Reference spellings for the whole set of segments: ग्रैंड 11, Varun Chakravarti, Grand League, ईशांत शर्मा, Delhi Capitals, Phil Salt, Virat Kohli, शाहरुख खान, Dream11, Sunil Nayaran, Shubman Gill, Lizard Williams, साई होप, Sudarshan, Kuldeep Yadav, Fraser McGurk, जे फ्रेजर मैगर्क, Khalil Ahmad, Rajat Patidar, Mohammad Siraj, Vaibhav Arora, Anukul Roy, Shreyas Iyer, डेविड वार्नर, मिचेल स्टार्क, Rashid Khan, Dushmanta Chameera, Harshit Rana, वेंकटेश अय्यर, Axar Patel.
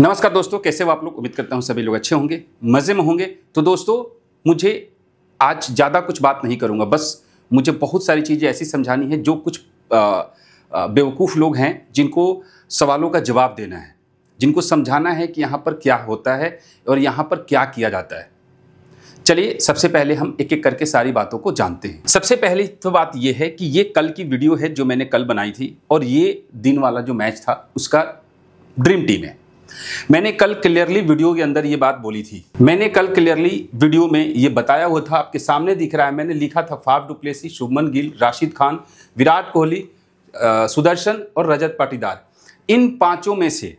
नमस्कार दोस्तों, कैसे हो आप लोग। उम्मीद करता हूँ सभी लोग अच्छे होंगे, मज़े में होंगे। तो दोस्तों, मुझे आज ज़्यादा कुछ बात नहीं करूँगा, बस मुझे बहुत सारी चीज़ें ऐसी समझानी है जो कुछ बेवकूफ़ लोग हैं जिनको सवालों का जवाब देना है, जिनको समझाना है कि यहाँ पर क्या होता है और यहाँ पर क्या किया जाता है। चलिए, सबसे पहले हम एक एक करके सारी बातों को जानते हैं। सबसे पहली तो बात यह है कि ये कल की वीडियो है जो मैंने कल बनाई थी, और ये दिन वाला जो मैच था उसका ड्रीम टीम है। मैंने कल क्लियरली वीडियो के अंदर ये बात बोली थी। मैंने कल क्लियरली वीडियो में ये बताया हुआ था, आपके सामने दिख रहा है। मैंने लिखा था Faf du Plessis, Shubman Gill, Rashid Khan, Virat Kohli, Sudarshan और रजत पाटीदार, इन पांचों में से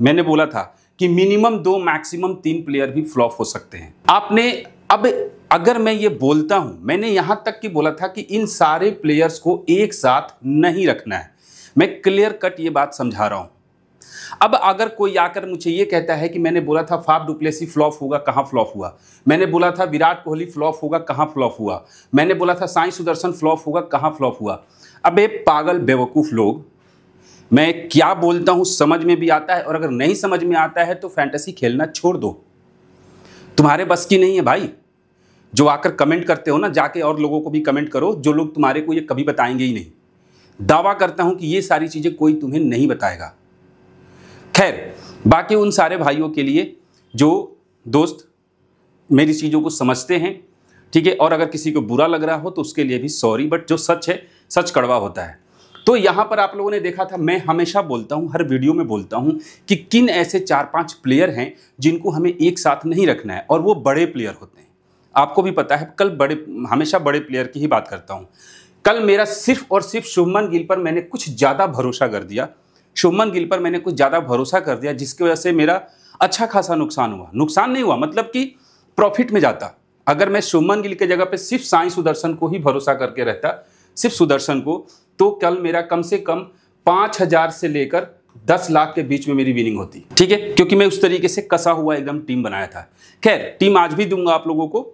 मैंने बोला था कि मिनिमम दो मैक्सिमम तीन प्लेयर भी फ्लॉप हो सकते हैं। आपने अब अगर मैं ये बोलता हूं, मैंने यहां तक कि बोला था कि इन सारे प्लेयर्स को एक साथ नहीं रखना है। मैं क्लियर कट ये बात समझा रहा हूं। अब अगर कोई आकर मुझे ये कहता है कि मैंने बोला था फाफ डु प्लेसी फ्लॉप होगा, कहाँ फ्लॉप हुआ। मैंने बोला था विराट कोहली फ्लॉप होगा, कहाँ फ्लॉप हुआ। मैंने बोला था साई सुदर्शन फ्लॉप होगा, कहाँ फ्लॉप हुआ। अबे पागल बेवकूफ़ लोग, मैं क्या बोलता हूँ समझ में भी आता है, और अगर नहीं समझ में आता है तो फैंटेसी खेलना छोड़ दो। तुम्हारे बस की नहीं है भाई। जो आकर कमेंट करते हो ना, जाके और लोगों को भी कमेंट करो, जो लोग तुम्हारे को ये कभी बताएंगे ही नहीं। दावा करता हूँ कि ये सारी चीज़ें कोई तुम्हें नहीं बताएगा। खैर, बाकी उन सारे भाइयों के लिए जो दोस्त मेरी चीज़ों को समझते हैं, ठीक है, और अगर किसी को बुरा लग रहा हो तो उसके लिए भी सॉरी, बट जो सच है सच कड़वा होता है। तो यहाँ पर आप लोगों ने देखा था, मैं हमेशा बोलता हूँ, हर वीडियो में बोलता हूँ कि किन ऐसे चार पांच प्लेयर हैं जिनको हमें एक साथ नहीं रखना है, और वो बड़े प्लेयर होते हैं। आपको भी पता है, कल बड़े, हमेशा बड़े प्लेयर की ही बात करता हूँ। कल मेरा सिर्फ और सिर्फ शुभमन गिल पर मैंने कुछ ज़्यादा भरोसा कर दिया, शुभमन गिल पर मैंने कुछ ज़्यादा भरोसा कर दिया, जिसकी वजह से मेरा अच्छा खासा नुकसान हुआ। नुकसान नहीं हुआ मतलब कि प्रॉफिट में जाता। अगर मैं शुभमन गिल के जगह पे सिर्फ साई सुदर्शन को ही भरोसा करके रहता, सिर्फ सुदर्शन को, तो कल मेरा कम से कम 5,000 से लेकर 10 लाख के बीच में मेरी विनिंग होती, ठीक है, क्योंकि मैं उस तरीके से कसा हुआ एकदम टीम बनाया था। खैर, टीम आज भी दूंगा आप लोगों को,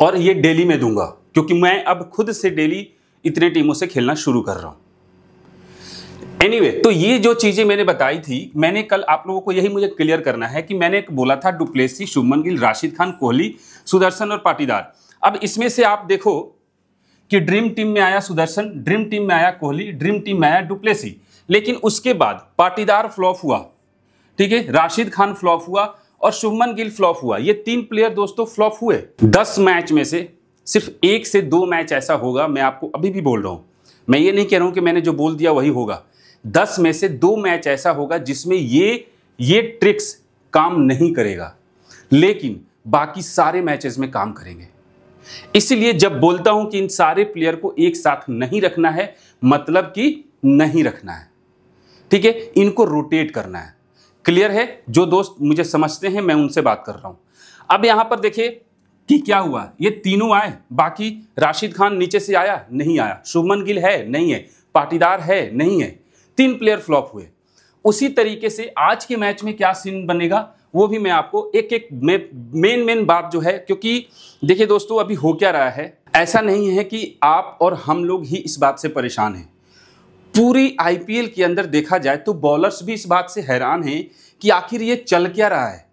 और ये डेली में दूंगा, क्योंकि मैं अब खुद से डेली इतने टीमों से खेलना शुरू कर रहा हूँ। एनीवे, तो ये जो चीज़ें मैंने बताई थी, मैंने कल आप लोगों को यही मुझे क्लियर करना है कि मैंने बोला था डु प्लेसी, शुभमन गिल, राशिद खान, कोहली, सुदर्शन और पाटीदार। अब इसमें से आप देखो कि ड्रीम टीम में आया सुदर्शन, ड्रीम टीम में आया कोहली, ड्रीम टीम में आया डु प्लेसी, लेकिन उसके बाद पाटीदार फ्लॉप हुआ, ठीक है, राशिद खान फ्लॉप हुआ और शुभमन गिल फ्लॉप हुआ। ये तीन प्लेयर दोस्तों फ्लॉप हुए। 10 मैच में से सिर्फ 1 से 2 मैच ऐसा होगा, मैं आपको अभी भी बोल रहा हूँ। मैं ये नहीं कह रहा हूँ कि मैंने जो बोल दिया वही होगा। 10 में से 2 मैच ऐसा होगा जिसमें ये ट्रिक्स काम नहीं करेगा, लेकिन बाकी सारे मैचेस में काम करेंगे। इसलिए जब बोलता हूं कि इन सारे प्लेयर को एक साथ नहीं रखना है, मतलब कि नहीं रखना है, ठीक है, इनको रोटेट करना है। क्लियर है? जो दोस्त मुझे समझते हैं, मैं उनसे बात कर रहा हूं। अब यहां पर देखिए कि क्या हुआ। ये तीनों आए, बाकी राशिद खान नीचे से आया, नहीं आया, शुभमन गिल है, नहीं है, पाटीदार है, नहीं है, 3 प्लेयर फ्लॉप हुए। उसी तरीके से आज के मैच में क्या सीन बनेगा वो भी मैं आपको एक एक मेन बात जो है, क्योंकि देखिए दोस्तों, अभी हो क्या रहा है, ऐसा नहीं है कि आप और हम लोग ही इस बात से परेशान हैं। पूरी आईपीएल के अंदर देखा जाए तो बॉलर्स भी इस बात से हैरान हैं कि आखिर ये चल क्या रहा है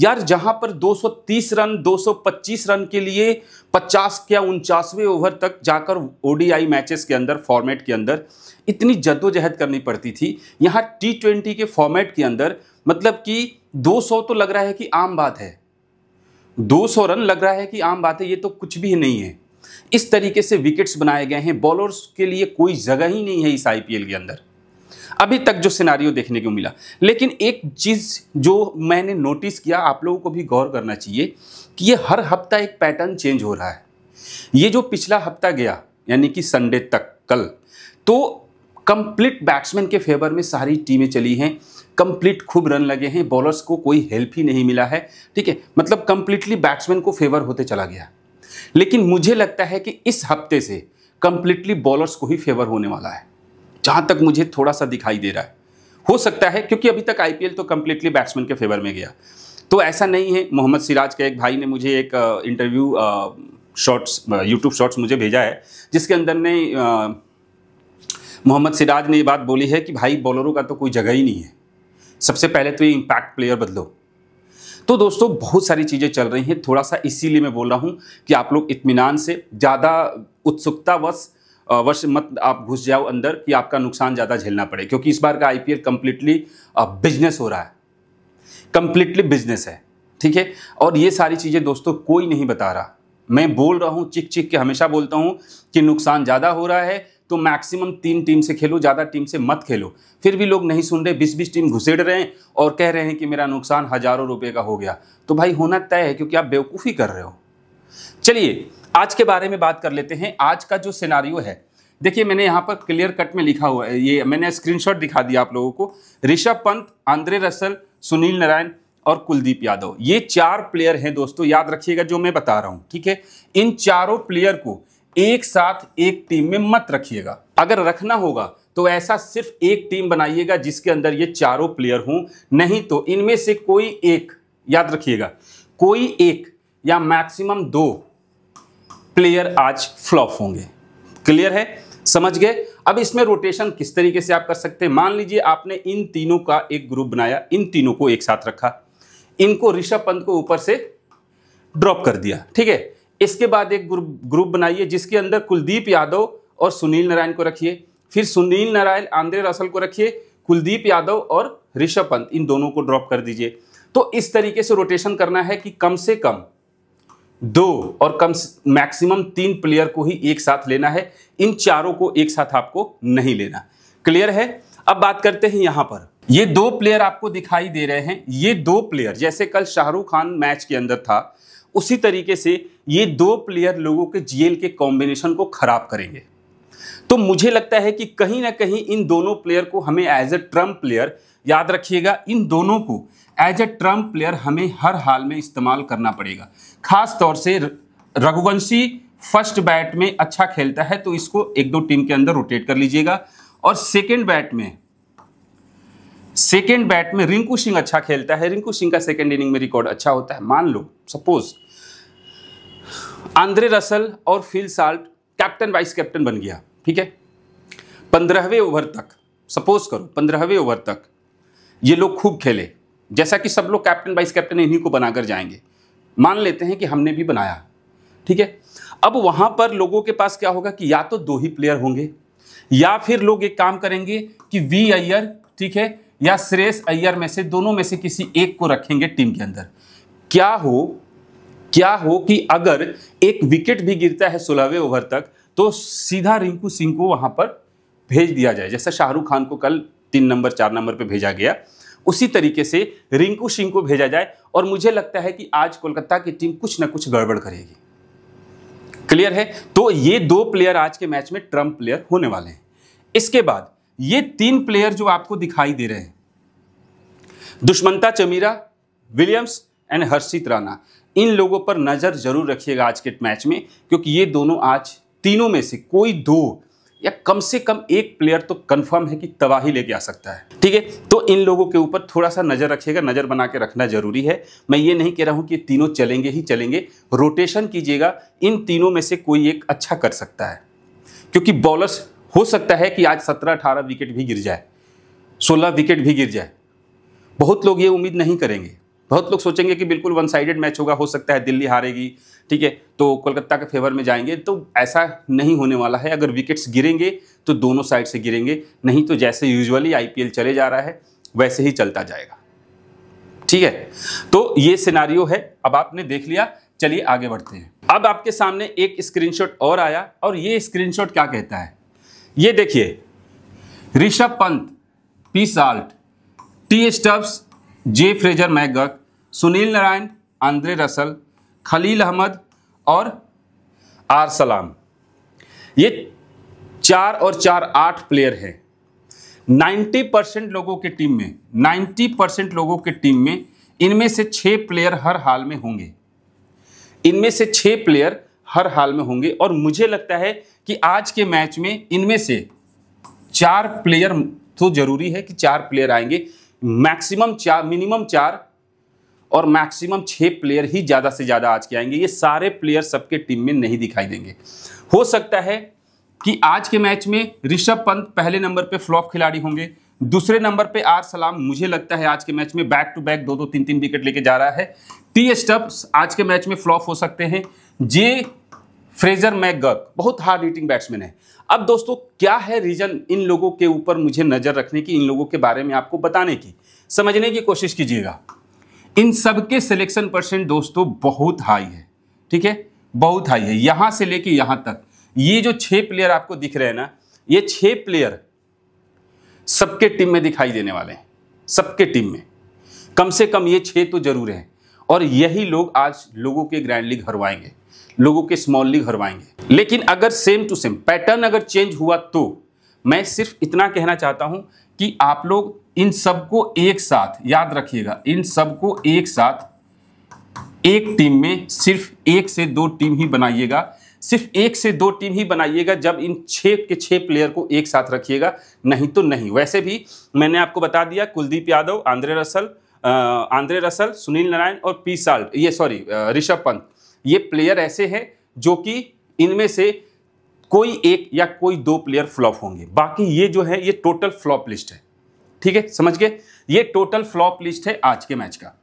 यार। जहाँ पर 230 रन 225 रन के लिए 50 या 49वें ओवर तक जाकर ओडीआई मैचेस के अंदर, फॉर्मेट के अंदर इतनी जद्दोजहद करनी पड़ती थी, यहाँ T20 के फॉर्मेट के अंदर मतलब कि 200 तो लग रहा है कि आम बात है, 200 रन लग रहा है कि आम बात है, ये तो कुछ भी नहीं है। इस तरीके से विकेट्स बनाए गए हैं, बॉलर्स के लिए कोई जगह ही नहीं है इस आईपीएल के अंदर, अभी तक जो सिनारियो देखने को मिला। लेकिन एक चीज़ जो मैंने नोटिस किया, आप लोगों को भी गौर करना चाहिए कि ये हर हफ्ता एक पैटर्न चेंज हो रहा है। ये जो पिछला हफ्ता गया, यानी कि संडे तक, कल तो कंप्लीट बैट्समैन के फेवर में सारी टीमें चली हैं, कंप्लीट खूब रन लगे हैं, बॉलर्स को कोई हेल्प ही नहीं मिला है, ठीक है, मतलब कंप्लीटली बैट्समैन को फेवर होते चला गया। लेकिन मुझे लगता है कि इस हफ्ते से कंप्लीटली बॉलर्स को ही फेवर होने वाला है, जहाँ तक मुझे थोड़ा सा दिखाई दे रहा है। हो सकता है क्योंकि अभी तक आईपीएल तो कंप्लीटली बैट्समैन के फेवर में गया, तो ऐसा नहीं है। मोहम्मद सिराज का एक भाई ने मुझे एक इंटरव्यू शॉर्ट्स, यूट्यूब शॉर्ट्स मुझे भेजा है, जिसके अंदर ने मोहम्मद सिराज ने ये बात बोली है कि भाई बॉलरों का तो कोई जगह ही नहीं है, सबसे पहले तो ये इम्पैक्ट प्लेयर बदलो। तो दोस्तों बहुत सारी चीज़ें चल रही हैं, थोड़ा सा इसीलिए मैं बोल रहा हूँ कि आप लोग इत्मीनान से, ज़्यादा उत्सुकतावश मत आप घुस जाओ अंदर कि आपका नुकसान ज़्यादा झेलना पड़े, क्योंकि इस बार का आईपीएल कंप्लीटली बिजनेस हो रहा है, कंप्लीटली बिजनेस है, ठीक है। और ये सारी चीज़ें दोस्तों कोई नहीं बता रहा, मैं बोल रहा हूँ चिक चिक के, हमेशा बोलता हूँ कि नुकसान ज़्यादा हो रहा है तो मैक्सिमम 3 टीम से खेलो, ज़्यादा टीम से मत खेलो। फिर भी लोग नहीं सुन रहे, 20-20 टीम घुसेड़ रहे हैं और कह रहे हैं कि मेरा नुकसान हज़ारों रुपये का हो गया। तो भाई होना तय है, क्योंकि आप बेवकूफ़ी कर रहे हो। चलिए आज के बारे में बात कर लेते हैं। आज का जो सिनारियो है, देखिए मैंने यहाँ पर क्लियर कट में लिखा हुआ है, ये मैंने स्क्रीनशॉट दिखा दिया आप लोगों को। Rishabh Pant, Andre Russell, Sunil Narine और कुलदीप यादव, ये 4 प्लेयर हैं दोस्तों, याद रखिएगा जो मैं बता रहा हूँ, ठीक है। इन 4 प्लेयर को एक साथ एक टीम में मत रखिएगा, अगर रखना होगा तो ऐसा सिर्फ एक टीम बनाइएगा जिसके अंदर ये 4 प्लेयर हों, नहीं तो इनमें से कोई एक, याद रखिएगा कोई एक या मैक्सिमम 2 प्लेयर आज फ्लॉप होंगे। क्लियर है, समझ गए। अब इसमें रोटेशन किस तरीके से आप कर सकते हैं, मान लीजिए आपने इन तीनों का एक ग्रुप बनाया, इन तीनों को एक साथ रखा, इनको ऋषभ पंत को ऊपर से ड्रॉप कर दिया, ठीक है। इसके बाद एक ग्रुप बनाइए जिसके अंदर कुलदीप यादव और सुनील नारायण को रखिए, फिर सुनील नारायण, आंद्रे रसल को रखिए, कुलदीप यादव और ऋषभ पंत, इन दोनों को ड्रॉप कर दीजिए। तो इस तरीके से रोटेशन करना है कि कम से कम 2 और कम मैक्सिमम 3 प्लेयर को ही एक साथ लेना है, इन 4 को एक साथ आपको नहीं लेना। क्लियर है। अब बात करते हैं यहाँ पर, ये 2 प्लेयर आपको दिखाई दे रहे हैं, ये 2 प्लेयर जैसे कल शाहरुख खान मैच के अंदर था, उसी तरीके से ये 2 प्लेयर लोगों के जीएल के कॉम्बिनेशन को खराब करेंगे। तो मुझे लगता है कि कहीं ना कहीं इन दोनों प्लेयर को हमें एज ए ट्रम्प प्लेयर, याद रखिएगा इन दोनों को एज ए ट्रम्प प्लेयर हमें हर हाल में इस्तेमाल करना पड़ेगा। खास तौर से रघुवंशी फर्स्ट बैट में अच्छा खेलता है तो इसको 1-2 टीम के अंदर रोटेट कर लीजिएगा, और सेकेंड बैट में रिंकू सिंह अच्छा खेलता है, रिंकू सिंह का सेकेंड इनिंग में रिकॉर्ड अच्छा होता है, मान लो सपोज आंद्रे रसल और Phil Salt captain vice captain बन गया, ठीक है। 15वें ओवर तक, सपोज करो 15वें ओवर तक ये लोग खूब खेले, जैसा कि सब लोग कैप्टन वाइस कैप्टन इन्हीं को बनाकर जाएंगे, मान लेते हैं कि हमने भी बनाया, ठीक है। अब वहाँ पर लोगों के पास क्या होगा कि या तो 2 ही प्लेयर होंगे, या फिर लोग एक काम करेंगे कि वी अय्यर, ठीक है, या श्रेयस अय्यर में से, दोनों में से किसी एक को रखेंगे टीम के अंदर। क्या हो कि अगर एक विकेट भी गिरता है 16वें ओवर तक तो सीधा रिंकू सिंह को वहां पर भेज दिया जाए, जैसा शाहरुख खान को कल 3 नंबर 4 नंबर पे भेजा गया, उसी तरीके से रिंकू सिंह को भेजा जाए। और मुझे लगता है कि आज कोलकाता की टीम कुछ ना कुछ गड़बड़ करेगी। क्लियर है। तो ये 2 प्लेयर आज के मैच में ट्रम्प प्लेयर होने वाले हैं। इसके बाद ये 3 प्लेयर जो आपको दिखाई दे रहे हैं, दुष्मंता चमीरा, विलियम्स एंड हर्षित राणा, इन लोगों पर नज़र जरूर रखिएगा आज के मैच में, क्योंकि ये दोनों आज तीनों में से कोई 2 या कम से कम 1 प्लेयर तो कंफर्म है कि तबाही लेके आ सकता है, ठीक है। तो इन लोगों के ऊपर थोड़ा सा नज़र रखिएगा, नज़र बना के रखना जरूरी है। मैं ये नहीं कह रहा हूँ कि तीनों चलेंगे ही चलेंगे, रोटेशन कीजिएगा, इन तीनों में से कोई एक अच्छा कर सकता है, क्योंकि बॉलर्स हो सकता है कि आज 17-18 विकेट भी गिर जाए, 16 विकेट भी गिर जाए। बहुत लोग ये उम्मीद नहीं करेंगे, बहुत लोग सोचेंगे कि बिल्कुल 1 साइडेड मैच होगा, हो सकता है दिल्ली हारेगी, ठीक है, तो कोलकाता के फेवर में जाएंगे। तो ऐसा नहीं होने वाला है। अगर विकेट्स गिरेंगे तो दोनों साइड से गिरेंगे, नहीं तो जैसे यूजुअली आईपीएल चले जा रहा है वैसे ही चलता जाएगा, ठीक है। तो ये सिनारियो है, अब आपने देख लिया, चलिए आगे बढ़ते हैं। अब आपके सामने एक स्क्रीनशॉट और आया, और ये स्क्रीनशॉट क्या कहता है, ये देखिए, Rishabh Pant, P Salt, T Stubbs, जे फ्रेजर मैगर्क, Sunil Narine, Andre Russell, Khaleel Ahmed और आर सलाम, ये 4 और 4 8 प्लेयर हैं। 90% लोगों के टीम में, 90% लोगों के टीम में इनमें से 6 प्लेयर हर हाल में होंगे, इनमें से 6 प्लेयर हर हाल में होंगे। और मुझे लगता है कि आज के मैच में इनमें से 4 प्लेयर तो जरूरी है कि 4 प्लेयर आएंगे, मैक्सिमम 4, मिनिमम 4 और मैक्सिमम 6 प्लेयर ही ज़्यादा से ज़्यादा आज के आएंगे। ये सारे प्लेयर सबके टीम में नहीं दिखाई देंगे। हो सकता है कि आज के मैच में ऋषभ पंत पहले नंबर पे फ्लॉप खिलाड़ी होंगे, दूसरे नंबर पे आर सलाम मुझे लगता है आज के मैच में बैक टू बैक दो दो तीन तीन विकेट लेके जा रहा है। टी स्टब्स आज के मैच में फ्लॉप हो सकते हैं। जे फ्रेजर मैकगर्क बहुत हार्ड हिटिंग बैट्समैन है। अब दोस्तों क्या है रीजन इन लोगों के ऊपर मुझे नजर रखने की, इन लोगों के बारे में आपको बताने की, समझने की कोशिश कीजिएगा। इन सबके सिलेक्शन परसेंट दोस्तों बहुत हाई है, ठीक है, बहुत हाई है। यहाँ से लेके यहाँ तक ये जो 6 प्लेयर आपको दिख रहे हैं ना, ये 6 प्लेयर सबके टीम में दिखाई देने वाले हैं, सबके टीम में कम से कम ये 6 तो जरूर हैं। और यही लोग आज लोगों के ग्रैंड लीग हरवाएंगे, लोगों के स्मॉल लीग हरवाएंगे। लेकिन अगर सेम टू सेम पैटर्न अगर चेंज हुआ तो मैं सिर्फ इतना कहना चाहता हूं कि आप लोग इन सबको एक साथ याद रखिएगा, इन सबको एक साथ एक टीम में सिर्फ 1 से 2 टीम ही बनाइएगा, सिर्फ 1 से 2 टीम ही बनाइएगा जब इन 6 के 6 प्लेयर को एक साथ रखिएगा, नहीं तो नहीं। वैसे भी मैंने आपको बता दिया Kuldeep Yadav, Andre Russell, Sunil Narine और पी साल्ट, ये सॉरी ऋषभ पंत, ये प्लेयर ऐसे हैं जो कि इनमें से कोई एक या कोई 2 प्लेयर फ्लॉप होंगे। बाकी ये जो है ये टोटल फ्लॉप लिस्ट है, ठीक है, समझ गए, ये टोटल फ्लॉप लिस्ट है आज के मैच का।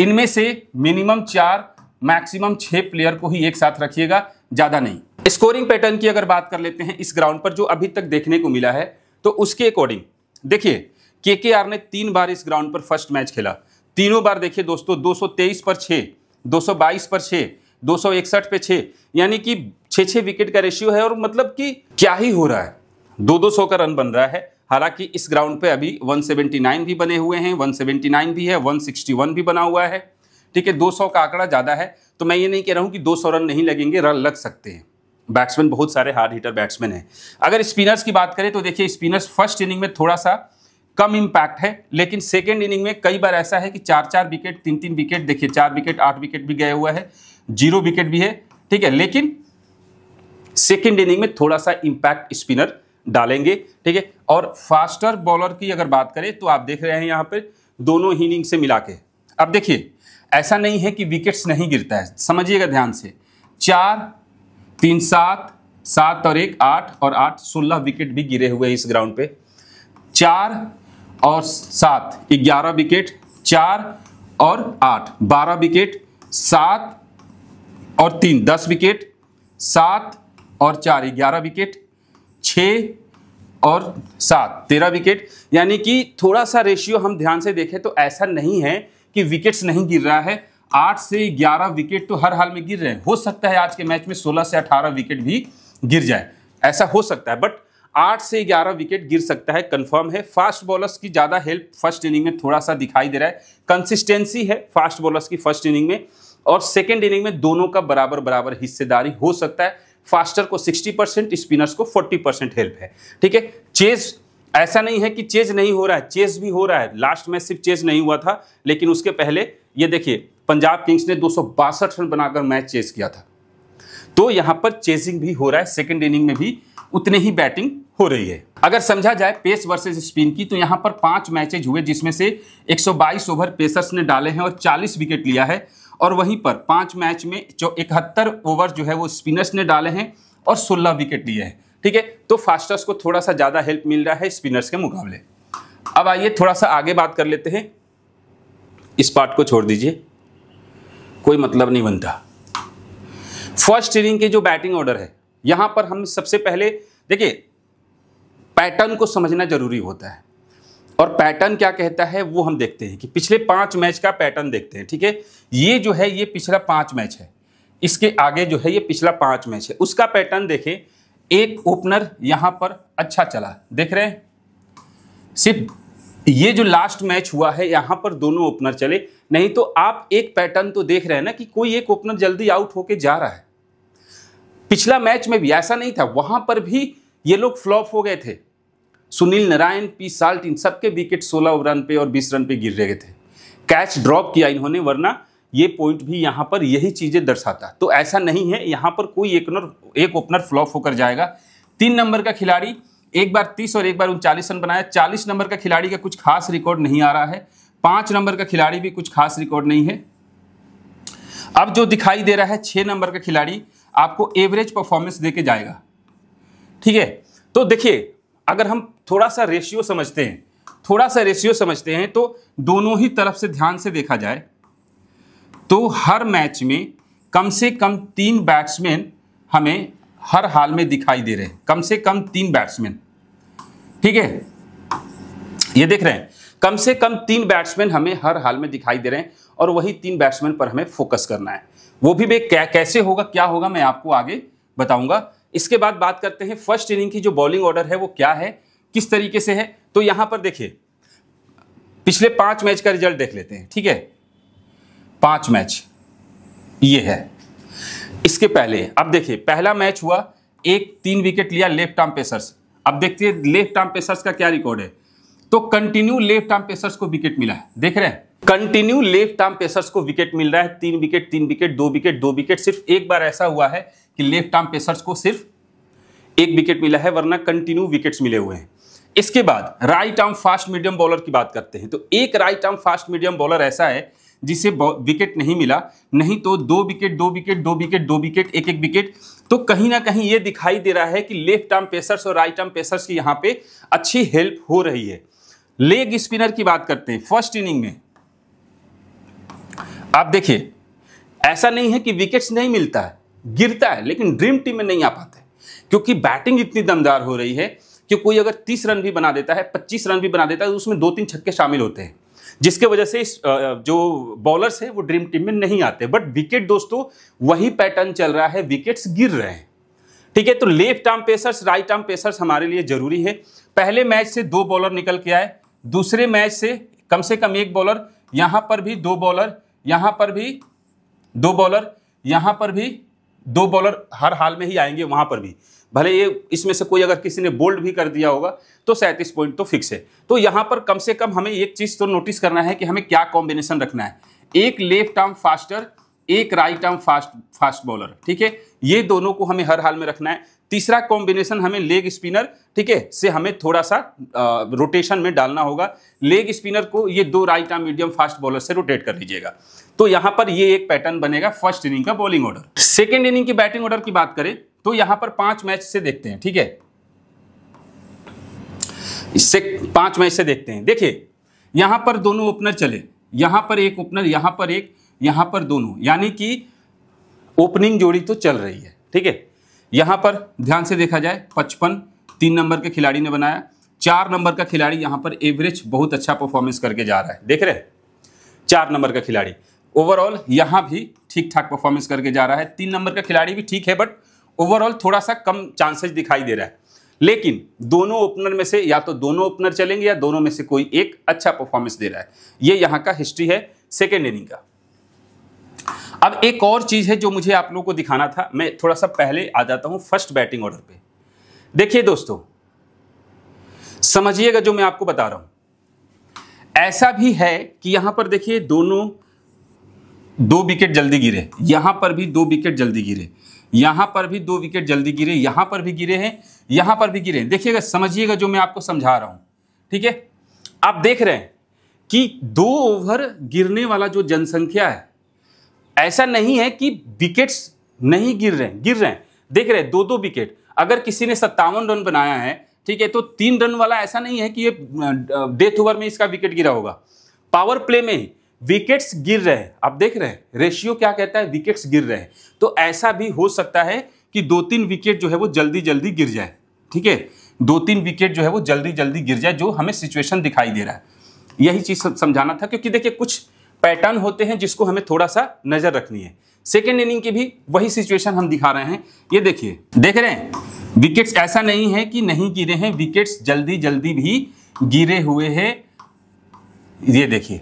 इनमें से मिनिमम 4 मैक्सिमम 6 प्लेयर को ही एक साथ रखिएगा, ज्यादा नहीं। स्कोरिंग पैटर्न की अगर बात कर लेते हैं इस ग्राउंड पर जो अभी तक देखने को मिला है, तो उसके अकॉर्डिंग देखिए केकेआर ने 3 बार इस ग्राउंड पर फर्स्ट मैच खेला, तीनों बार देखिए दोस्तों 223 पर 6, 222 पर 6, 261 पे 6, यानी कि 6-6 विकेट का रेशियो है। और मतलब कि क्या ही हो रहा है, 200-200 का रन बन रहा है। हालांकि इस ग्राउंड पे अभी 179 भी बने हुए हैं, 179 भी है, 161 भी बना हुआ है, ठीक है, 200 का आंकड़ा ज़्यादा है। तो मैं ये नहीं कह रहा हूँ कि 200 रन नहीं लगेंगे, रन लग सकते हैं, बैट्समैन बहुत सारे हार्ड हिटर बैट्समैन हैं। अगर स्पिनर्स की बात करें तो देखिए स्पिनर्स फर्स्ट इनिंग में थोड़ा सा कम इम्पैक्ट है, लेकिन सेकेंड इनिंग में कई बार ऐसा है कि 4-4 विकेट, 3-3 विकेट, देखिए 4 विकेट, 8 विकेट भी गए हुआ है, 0 विकेट भी है, ठीक है, लेकिन सेकेंड इनिंग में थोड़ा सा इम्पैक्ट स्पिनर डालेंगे, ठीक है। और फास्टर बॉलर की अगर बात करें तो आप देख रहे हैं यहाँ पर दोनों ही इनिंग से मिला के, अब देखिए ऐसा नहीं है कि विकेट्स नहीं गिरता है, समझिएगा ध्यान से, 4, 3, 7, 7 और 1, 8 और 8, 16 विकेट भी गिरे हुए हैं इस ग्राउंड पे, 4 और 7, 11 विकेट, 4 और 8, 12 विकेट, 7 और 3, 10 विकेट, 7 और 4, 11 विकेट, 6 और 7, 13 विकेट। यानी कि थोड़ा सा रेशियो हम ध्यान से देखें तो ऐसा नहीं है कि विकेट्स नहीं गिर रहा है, 8 से 11 विकेट तो हर हाल में गिर रहे हैं। हो सकता है आज के मैच में 16 से 18 विकेट भी गिर जाए, ऐसा हो सकता है, बट 8 से 11 विकेट गिर सकता है, कंफर्म है। फास्ट बॉलर्स की ज़्यादा हेल्प फर्स्ट इनिंग में थोड़ा सा दिखाई दे रहा है, कंसिस्टेंसी है फास्ट बॉलर्स की फर्स्ट इनिंग में और सेकेंड इनिंग में, दोनों का बराबर बराबर हिस्सेदारी हो सकता है। फास्टर को 60%, स्पिनर्स को 40% हेल्प है, ठीक है। चेज ऐसा नहीं है कि चेज नहीं हो रहा है, चेज भी हो रहा है, लास्ट मैच सिर्फ चेज नहीं हुआ था, लेकिन उसके पहले ये देखिए पंजाब किंग्स ने 262 रन बनाकर मैच चेज किया था, तो यहाँ पर चेजिंग भी हो रहा है, सेकंड इनिंग में भी उतने ही बैटिंग हो रही है। अगर समझा जाए पेस वर्सेज स्पिन की, तो यहाँ पर 5 मैचेज हुए जिसमें से 122 ओवर पेसर्स ने डाले हैं और 40 विकेट लिया है, और वहीं पर 5 मैच में 71 ओवर जो है वो स्पिनर्स ने डाले हैं और 16 विकेट लिए हैं, ठीक है। तो फास्टर्स को थोड़ा सा ज़्यादा हेल्प मिल रहा है स्पिनर्स के मुकाबले। अब आइए थोड़ा सा आगे बात कर लेते हैं, इस पार्ट को छोड़ दीजिए, कोई मतलब नहीं बनता। फर्स्ट इनिंग के जो बैटिंग ऑर्डर है, यहाँ पर हम सबसे पहले देखिए पैटर्न को समझना जरूरी होता है, और पैटर्न क्या कहता है वो हम देखते हैं कि पिछले 5 मैच का पैटर्न देखते हैं, ठीक है। ये जो है ये पिछला 5 मैच है, इसके आगे जो है ये पिछला 5 मैच है, उसका पैटर्न देखें। एक ओपनर यहां पर अच्छा चला, देख रहे हैं, सिर्फ ये जो लास्ट मैच हुआ है यहां पर दोनों ओपनर चले, नहीं तो आप एक पैटर्न तो देख रहे हैं ना कि कोई एक ओपनर जल्दी आउट होके जा रहा है। पिछला मैच में भी ऐसा नहीं था, वहां पर भी ये लोग फ्लॉप हो गए थे, सुनील नारायण, पी साल्ट, इन सबके विकेट 16 रन पे और 20 रन पे गिर रहे थे, कैच ड्रॉप किया इन्होंने, वरना ये पॉइंट भी यहाँ पर यही चीजें दर्शाता। तो ऐसा नहीं है यहाँ पर कोई एक ओपनर फ्लॉप होकर जाएगा। 3 नंबर का खिलाड़ी एक बार 30 और एक बार 39 रन बनाया। 40 नंबर का खिलाड़ी का कुछ खास रिकॉर्ड नहीं आ रहा है, 5 नंबर का खिलाड़ी भी कुछ खास रिकॉर्ड नहीं है। अब जो दिखाई दे रहा है 6 नंबर का खिलाड़ी आपको एवरेज परफॉर्मेंस दे के जाएगा, ठीक है। तो देखिए अगर हम थोड़ा सा रेशियो समझते हैं थोड़ा सा रेशियो समझते हैं तो दोनों ही तरफ से ध्यान से देखा जाए तो हर मैच में कम से कम 3 बैट्समैन हमें हर हाल में दिखाई दे रहे हैं, कम से कम 3 बैट्समैन। ठीक है, ये देख रहे हैं कम से कम 3 बैट्समैन हमें हर हाल में दिखाई दे रहे हैं और वही 3 बैट्समैन पर हमें फोकस करना है। वो भी कैसे होगा, क्या होगा, मैं आपको आगे बताऊंगा। इसके बाद बात करते हैं फर्स्ट इनिंग की, जो बॉलिंग ऑर्डर है वो क्या है, किस तरीके से है। तो यहां पर देखिए पिछले 5 मैच का रिजल्ट देख लेते हैं। ठीक है, 5 मैच ये है। इसके पहले अब देखिए पहला मैच हुआ, 1-3 विकेट लिया लेफ्ट आर्म पेसर्स। अब देखते हैं लेफ्ट आर्म पेसर्स का क्या रिकॉर्ड है। तो कंटिन्यू लेफ्ट आर्म पेसर्स को विकेट मिला है, देख रहे हैं कंटिन्यू लेफ्ट आर्म पेसर्स को विकेट मिल रहा है। 3 विकेट 3 विकेट 2 विकेट 2 विकेट, सिर्फ एक बार ऐसा हुआ है कि लेफ्ट आर्म पेसर्स को सिर्फ 1 विकेट मिला है, वरना कंटिन्यू विकेट्स मिले हुए हैं। इसके बाद right arm fast medium bowler की बात करते हैं तो एक right arm fast medium bowler ऐसा है जिसे विकेट नहीं मिला, नहीं तो 2 wicket 2 wicket 2 wicket 2 wicket 1-1 wicket. तो कहीं ना कहीं ये दिखाई दे रहा है कि लेफ्ट आर्म पेसर्स और राइट आर्म पेसर्स की यहाँ पे अच्छी हेल्प हो रही है। लेग स्पिनर की बात करते हैं फर्स्ट इनिंग में, आप देखिए ऐसा नहीं है कि विकेट्स नहीं मिलता है, गिरता है, लेकिन ड्रीम टीम में नहीं आ पाता है क्योंकि बैटिंग इतनी दमदार हो रही है कि कोई अगर 30 रन भी बना देता है, 25 रन भी बना देता है तो उसमें 2-3 छक्के शामिल होते हैं, जिसके वजह से इस जो बॉलर्स हैं वो ड्रीम टीम में नहीं आते। बट विकेट दोस्तों वही पैटर्न चल रहा है, विकेट्स गिर रहे हैं। ठीक है, तो left arm pacers right arm pacers हमारे लिए जरूरी है। पहले मैच से 2 बॉलर निकल के आए, दूसरे मैच से कम 1 बॉलर, यहाँ पर भी 2 बॉलर, यहाँ पर भी 2 बॉलर, यहाँ पर भी 2 बॉलर हर हाल में ही आएंगे, वहाँ पर भी। भले ये इसमें से कोई अगर किसी ने बोल्ड भी कर दिया होगा तो 37 पॉइंट तो फिक्स है। तो यहाँ पर कम से कम हमें एक चीज़ तो नोटिस करना है कि हमें क्या कॉम्बिनेशन रखना है, एक लेफ्ट आर्म फास्टर, एक राइट आर्म फास्ट बॉलर। ठीक है, ये दोनों को हमें हर हाल में रखना है। तीसरा कॉम्बिनेशन हमें लेग स्पिनर, ठीक है, से हमें थोड़ा सा रोटेशन में डालना होगा। लेग स्पिनर को ये 2 right arm medium fast bowler से रोटेट कर लीजिएगा। तो यहाँ पर ये एक पैटर्न बनेगा फर्स्ट इनिंग का बॉलिंग ऑर्डर। सेकेंड इनिंग की बैटिंग ऑर्डर की बात करें तो यहाँ पर 5 मैच से देखते हैं। ठीक है, इससे 5 मैच से देखते हैं। देखिए यहाँ पर दोनों ओपनर चले, यहाँ पर एक ओपनर, यहाँ पर एक, यहाँ पर दोनों, यानी कि ओपनिंग जोड़ी तो चल रही है। ठीक है, यहाँ पर ध्यान से देखा जाए 55 3 नंबर के खिलाड़ी ने बनाया, 4 नंबर का खिलाड़ी यहाँ पर एवरेज बहुत अच्छा परफॉर्मेंस करके जा रहा है, देख रहे हैं 4 नंबर का खिलाड़ी। ओवरऑल यहाँ भी ठीक ठाक परफॉर्मेंस करके जा रहा है, 3 नंबर का खिलाड़ी भी ठीक है बट ओवरऑल थोड़ा सा कम चांसेस दिखाई दे रहा है। लेकिन दोनों ओपनर में से या तो दोनों ओपनर चलेंगे या दोनों में से कोई एक अच्छा परफॉर्मेंस दे रहा है। ये यहाँ का हिस्ट्री है सेकेंड इनिंग का। अब एक और चीज़ है जो मुझे आप लोगों को दिखाना था, मैं थोड़ा सा पहले आ जाता हूं फर्स्ट बैटिंग ऑर्डर पे। देखिए दोस्तों, समझिएगा जो मैं आपको बता रहा हूं। ऐसा भी है कि यहां पर देखिए दोनों 2 विकेट जल्दी गिरे, यहां पर भी 2 विकेट जल्दी गिरे, यहां पर भी 2 विकेट जल्दी गिरे, यहां पर भी गिरे हैं, यहां पर भी गिरे। देखिएगा, समझिएगा जो मैं आपको समझा रहा हूं। ठीक है, आप देख रहे हैं कि 2 ओवर गिरने वाला जो जनसंख्या है, ऐसा नहीं है कि विकेट्स नहीं गिर रहे हैं, गिर रहे हैं, देख रहे हैं 2-2 विकेट। अगर किसी ने 57 रन बनाया है, ठीक है, तो 3 रन वाला ऐसा नहीं है कि ये डेथ ओवर में इसका विकेट गिरा होगा। पावर प्ले में विकेट्स गिर रहे हैं, आप देख रहे हैं रेशियो क्या कहता है, विकेट्स गिर रहे हैं। तो ऐसा भी हो सकता है कि 2-3 विकेट जो है वो जल्दी जल्दी गिर जाए। ठीक है, 2-3 विकेट जो है वो जल्दी जल्दी गिर जाए, जो हमें सिचुएशन दिखाई दे रहा है। यही चीज़ समझाना था, क्योंकि देखिए कुछ पैटर्न होते हैं जिसको हमें थोड़ा सा नजर रखनी है। सेकेंड इनिंग की भी वही सिचुएशन हम दिखा रहे हैं, ये देखिए, देख रहे हैं विकेट्स ऐसा नहीं है कि नहीं गिरे हैं, विकेट्स जल्दी जल्दी भी गिरे हुए हैं। ये देखिए,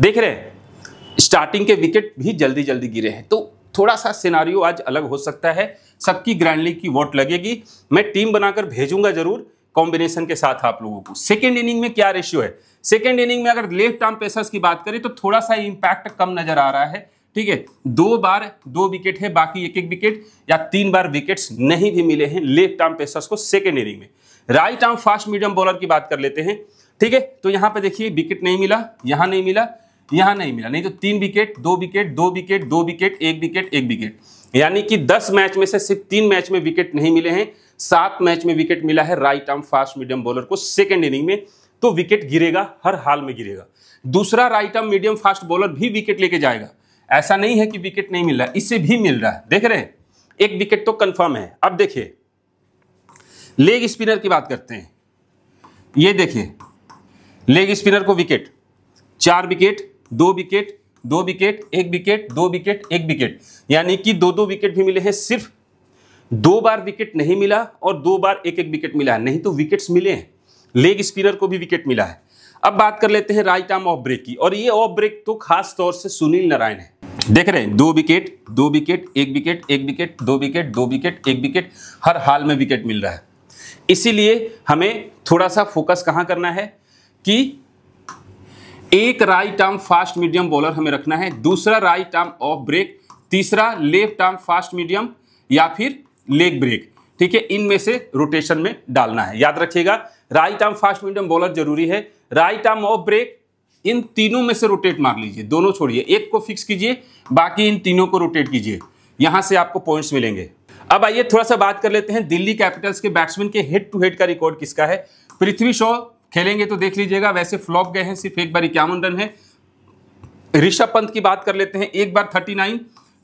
देख रहे हैं स्टार्टिंग के विकेट भी जल्दी जल्दी गिरे हैं। तो थोड़ा सा सिनारियो आज अलग हो सकता है, सबकी ग्रैंड लीग की वोट लगेगी, मैं टीम बनाकर भेजूंगा जरूर कॉम्बिनेशन के साथ आप लोगों को। सेकेंड इनिंग में क्या रेशियो है, सेकेंड इनिंग में अगर लेफ्ट आर्म पेसर्स की बात करें तो थोड़ा सा इंपैक्ट कम नजर आ रहा है। ठीक है, 2 बार 2 विकेट है, बाकी 1-1 विकेट या 3 बार विकेट्स नहीं भी मिले हैं लेफ्ट आर्म पेसर्स को सेकेंड इनिंग में। Right arm fast medium bowler की बात कर लेते हैं। ठीक है, तो यहाँ पे देखिए विकेट नहीं मिला, यहाँ नहीं मिला, यहाँ नहीं मिला, नहीं तो 3 wicket 2 wicket 2 wicket 2 wicket 1 wicket 1 wicket, यानी कि 10 मैच में से सिर्फ 3 मैच में विकेट नहीं मिले हैं, 7 मैच में विकेट मिला है right arm fast medium bowler को सेकेंड इनिंग में। तो विकेट गिरेगा, हर हाल में गिरेगा। दूसरा right arm medium fast bowler भी विकेट लेके जाएगा, ऐसा नहीं है कि विकेट नहीं मिल रहा है, इससे भी मिल रहा है। देख रहे हैं, एक विकेट तो कंफर्म है। अब देखिए लेग स्पिनर की बात करते हैं, ये देखिए लेग स्पिनर को wicket, 4 wicket 2 wicket 2 wicket 1 wicket 2 wicket 1 wicket, यानी कि 2-2 विकेट भी मिले हैं। सिर्फ 2 बार विकेट नहीं मिला और 2 बार 1-1 विकेट मिला है, नहीं तो विकेट्स मिले हैं। लेग स्पिनर को भी विकेट मिला है। अब बात कर लेते हैं राइट आर्म ऑफ ब्रेक की, और ये ऑफ ब्रेक तो खास तौर से सुनील नारायण है। देख रहे हैं 2 wicket 2 wicket 1 wicket 1 wicket 2 wicket 1 wicket 1 wicket, हर हाल में विकेट मिल रहा है। इसीलिए हमें थोड़ा सा फोकस कहाँ करना है कि एक right arm fast medium bowler हमें रखना है, दूसरा राइट आर्म ऑफ ब्रेक, तीसरा लेफ्ट आर्म फास्ट मीडियम या फिर लेग ब्रेक, ठीक है, इनमें से रोटेशन में डालना है। याद रखिएगा right arm fast medium bowler जरूरी है, राइट आर्म ऑफ ब्रेक, इन तीनों में से रोटेट मार लीजिए, दोनों छोड़िए, एक को फिक्स कीजिए, बाकी इन तीनों को रोटेट कीजिए, यहां से आपको पॉइंट्स मिलेंगे। अब आइए थोड़ा सा बात कर लेते हैं दिल्ली कैपिटल्स के बैट्समैन के हेड टू हेड का रिकॉर्ड किसका है। पृथ्वी शॉ खेलेंगे तो देख लीजिएगा, वैसे फ्लॉप गए हैं, सिर्फ 1 बार 51 रन है। ऋषभ पंत की बात कर लेते हैं, 1 बार 39,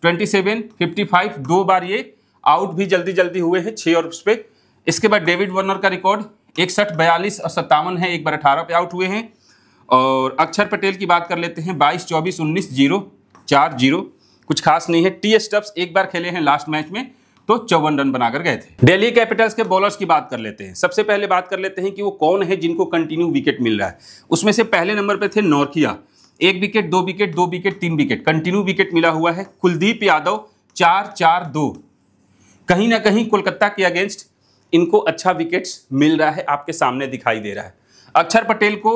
27, 55, 2 बार ये आउट भी जल्दी जल्दी हुए हैं 6 ओवर्स पे। इसके बाद डेविड वार्नर का रिकॉर्ड 61, 42 और 57 है, 1 बार 18 पे आउट हुए हैं। और अक्षर पटेल की बात कर लेते हैं 22, 24, 19, 0, 4, 0, कुछ खास नहीं है। टी स्टब्स 1 बार खेले हैं लास्ट मैच में तो 54 रन बनाकर गए थे। दिल्ली कैपिटल्स के बॉलर्स की बात कर लेते हैं। सबसे पहले बात कर लेते हैं कि वो कौन है जिनको कंटिन्यू विकेट मिल रहा है। उसमें से पहले नंबर पे थे Nortje, 1 wicket 2 wicket 2 wicket 3 wicket continue wicket मिला हुआ है। कुलदीप यादव 4, 4, 2, कहीं ना कहीं कोलकाता के अगेंस्ट इनको अच्छा विकेट्स मिल रहा है, आपके सामने दिखाई दे रहा है। अक्षर पटेल को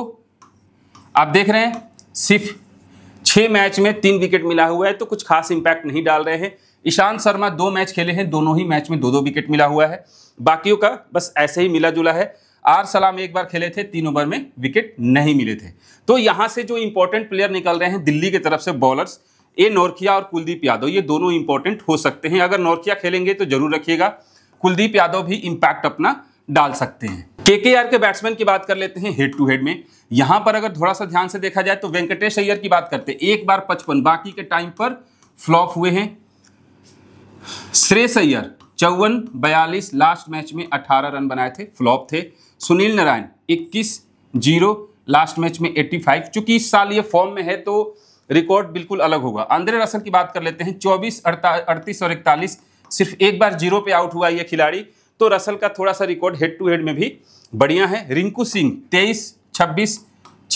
आप देख रहे हैं, सिर्फ 6 मैच में 3 विकेट मिला हुआ है, तो कुछ खास इम्पैक्ट नहीं डाल रहे हैं। ईशांत शर्मा 2 मैच खेले हैं, दोनों ही मैच में 2-2 विकेट मिला हुआ है, बाकियों का बस ऐसे ही मिला जुला है। आर सलाम 1 बार खेले थे, 3 ओवर में विकेट नहीं मिले थे। तो यहाँ से जो इंपॉर्टेंट प्लेयर निकल रहे हैं दिल्ली की तरफ से बॉलर्स, ये नोरकिया और कुलदीप यादव, ये दोनों इंपॉर्टेंट हो सकते हैं। अगर नोरकिया खेलेंगे तो जरूर रखिएगा, कुलदीप यादव भी इम्पैक्ट अपना डाल सकते हैं। केकेआर के बैट्समैन की बात कर लेते हैं हेड टू हेड में। यहाँ पर अगर थोड़ा सा ध्यान से देखा जाए तो वेंकटेश अय्यर की बात करते हैं, 1 बार 55, बाकी के टाइम पर फ्लॉप हुए हैं। श्रेयस अय्यर 54, 42 लास्ट मैच में 18 रन बनाए थे, फ्लॉप थे। सुनील नारायण 21, 0 लास्ट मैच में 85, चूंकि इस साल ये फॉर्म में है तो रिकॉर्ड बिल्कुल अलग होगा। आंद्रे रसल की बात कर लेते हैं, 24, 38 और 41, सिर्फ 1 बार 0 पे आउट हुआ ये खिलाड़ी, तो रसल का थोड़ा सा रिकॉर्ड हेड टू हेड में भी बढ़िया है। रिंकू सिंह 23, 26,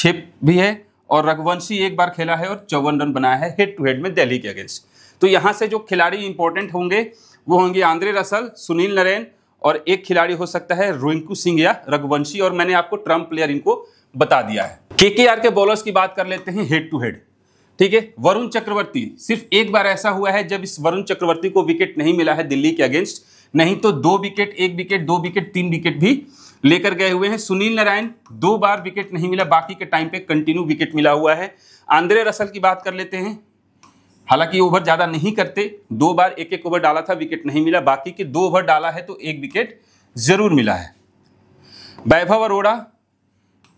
6 भी है, और रघुवंशी 1 बार खेला है और 54 रन बनाया है हेड टू हेड में दिल्ली के अगेंस्ट। तो यहाँ से जो खिलाड़ी इंपॉर्टेंट होंगे वो होंगे आंद्रे रसल, सुनील नारायण, और एक खिलाड़ी हो सकता है रिंकू सिंह या रघुवंशी, और मैंने आपको ट्रम्प प्लेयर इनको बता दिया है। केकेआर के बॉलर्स की बात कर लेते हैं हेड टू हेड, ठीक है। वरुण चक्रवर्ती, सिर्फ 1 बार ऐसा हुआ है जब इस वरुण चक्रवर्ती को विकेट नहीं मिला है दिल्ली के अगेंस्ट, नहीं तो 2 विकेट 1 विकेट 2 विकेट 3 विकेट भी लेकर गए हुए हैं। सुनील नारायण 2 बार विकेट नहीं मिला, बाकी के टाइम पे कंटिन्यू विकेट मिला हुआ है। आंद्रे रसल की बात कर लेते हैं, हालांकि ओवर ज़्यादा नहीं करते, 2 बार 1-1 ओवर डाला था, विकेट नहीं मिला, बाकी के 2 ओवर डाला है तो 1 विकेट जरूर मिला है। वैभव अरोड़ा